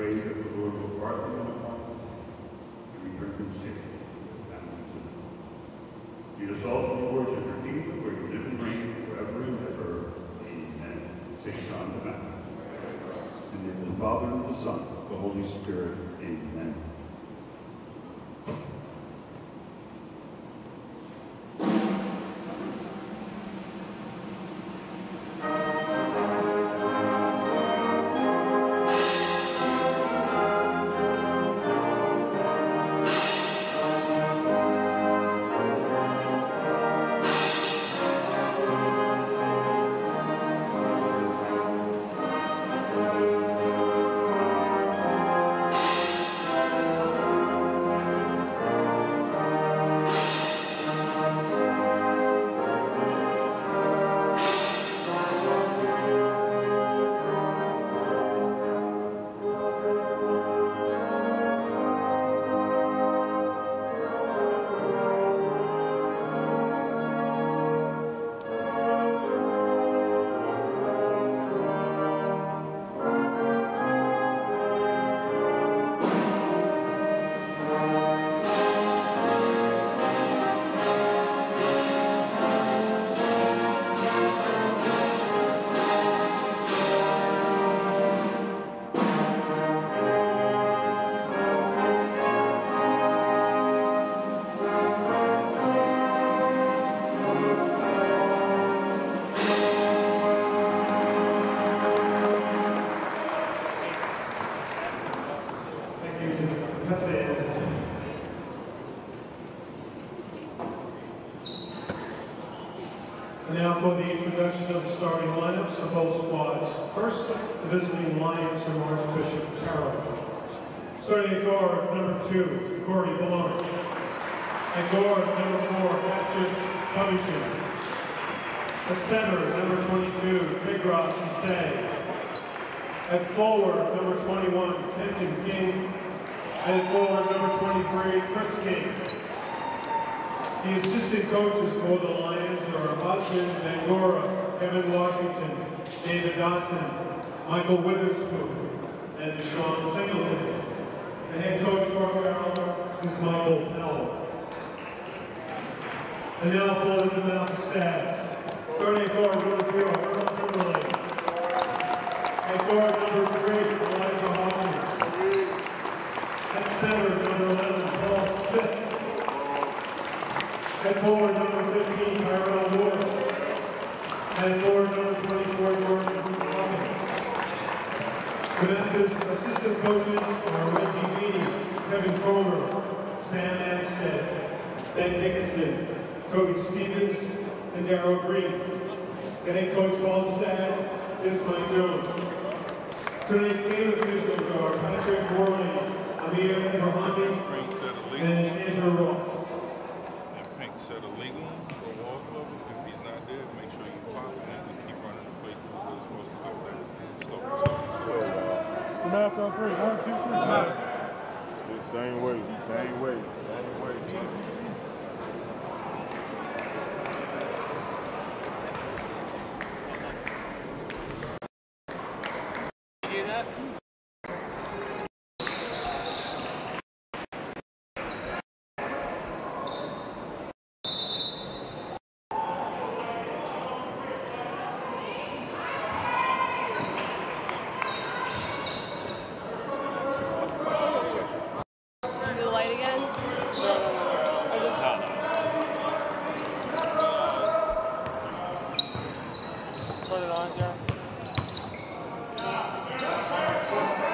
pray that the Lord will guard them upon us, and return them safely to the families of God. Lead us all to the Lord and your kingdom, where you live and reign forever and ever. Amen. St. John the Baptist. In the name of the Father, and of the Son, and of the Holy Spirit. Amen. Of the starting lineups of both squads. First, the visiting Lions from Archbishop Carroll. Starting at guard, number 2, Corey Blanche. At guard, number 4, Atchus Covington. At center, number 22, Tegra Kisay. At forward, number 21, Kenzie King. And at forward, number 23, Chris King. The assistant coaches for the Lions are Austin Bangora, Kevin Washington, David Dodson, Michael Witherspoon, and Deshaun Singleton. The head coach for Carroll is Michael Powell. And now for the Mount Stats. Starting guard, number 0, Darryl Green. At guard, number 3, Elijah Hawkins. At center, number 11, Paul Staggs. At forward, number 15, Darryl Green. At forward, number 24, Jordan Robbins. The assistant coaches are Reggie Beatty, Kevin Cromer, Sam Anstead, Ben Dickinson, Cody Stevens, and Darryl Green. The head coach, Paul Staggs, is Mike Jones. Tonight's game officials are Patrick Gourlay, Amir Kahane, and Andrew Roth. Set a legal or walk up. If he's not there, make sure you pop it and keep running the play through where it's supposed to go back. Slow. Math on 3. 1, 2, 3. Math. Same way. Same way. Same way. Put it on, Jeff.